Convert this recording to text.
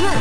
Yeah!